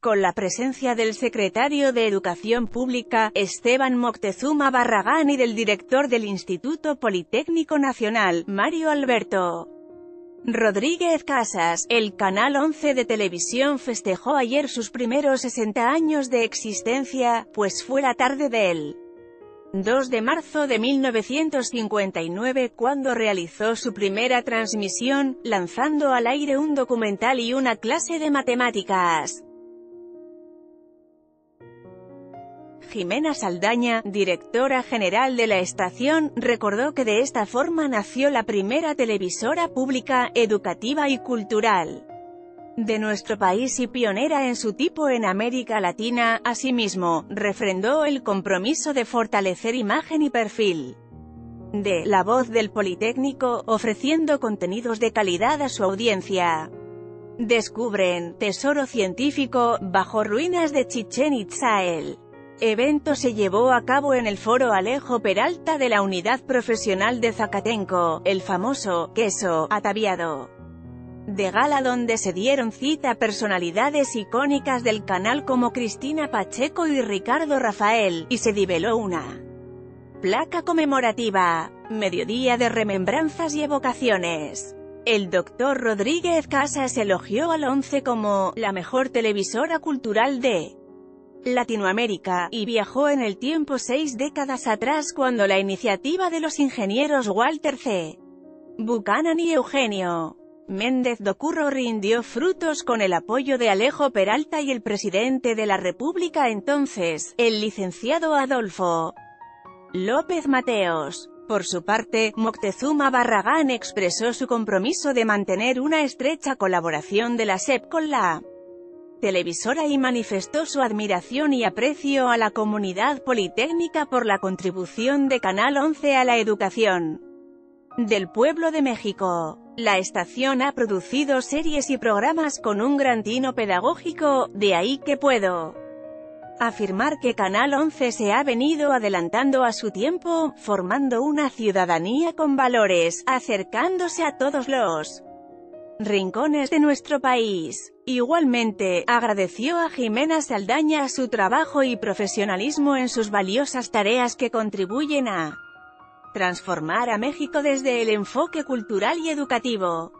con la presencia del secretario de Educación Pública, Esteban Moctezuma Barragán, y del director del Instituto Politécnico Nacional, Mario Alberto Rodríguez Casas. El Canal 11 de televisión festejó ayer sus primeros 60 años de existencia, pues fue la tarde del 2 de marzo de 1959 cuando realizó su primera transmisión, lanzando al aire un documental y una clase de matemáticas. Jimena Saldaña, directora general de la estación, recordó que de esta forma nació la primera televisora pública, educativa y cultural de nuestro país y pionera en su tipo en América Latina. Asimismo, refrendó el compromiso de fortalecer imagen y perfil de la voz del Politécnico, ofreciendo contenidos de calidad a su audiencia. Descubren tesoro científico bajo ruinas de Chichén Itzá. El evento se llevó a cabo en el foro Alejo Peralta de la Unidad Profesional de Zacatenco, el famoso queso, ataviado de gala, donde se dieron cita personalidades icónicas del canal como Cristina Pacheco y Ricardo Rafael, y se diveló una placa conmemorativa. Mediodía de remembranzas y evocaciones. El doctor Rodríguez Casas elogió al 11 como la mejor televisora cultural de Latinoamérica, y viajó en el tiempo 6 décadas atrás cuando la iniciativa de los ingenieros Walter C. Buchanan y Eugenio Méndez Docurro rindió frutos con el apoyo de Alejo Peralta y el presidente de la República entonces, el licenciado Adolfo López Mateos. Por su parte, Moctezuma Barragán expresó su compromiso de mantener una estrecha colaboración de la SEP con la televisora y manifestó su admiración y aprecio a la comunidad politécnica por la contribución de Canal 11 a la educación del pueblo de México. La estación ha producido series y programas con un gran tino pedagógico, de ahí que puedo afirmar que Canal 11 se ha venido adelantando a su tiempo, formando una ciudadanía con valores, acercándose a todos los rincones de nuestro país. Igualmente, agradeció a Jimena Saldaña su trabajo y profesionalismo en sus valiosas tareas que contribuyen a transformar a México desde el enfoque cultural y educativo.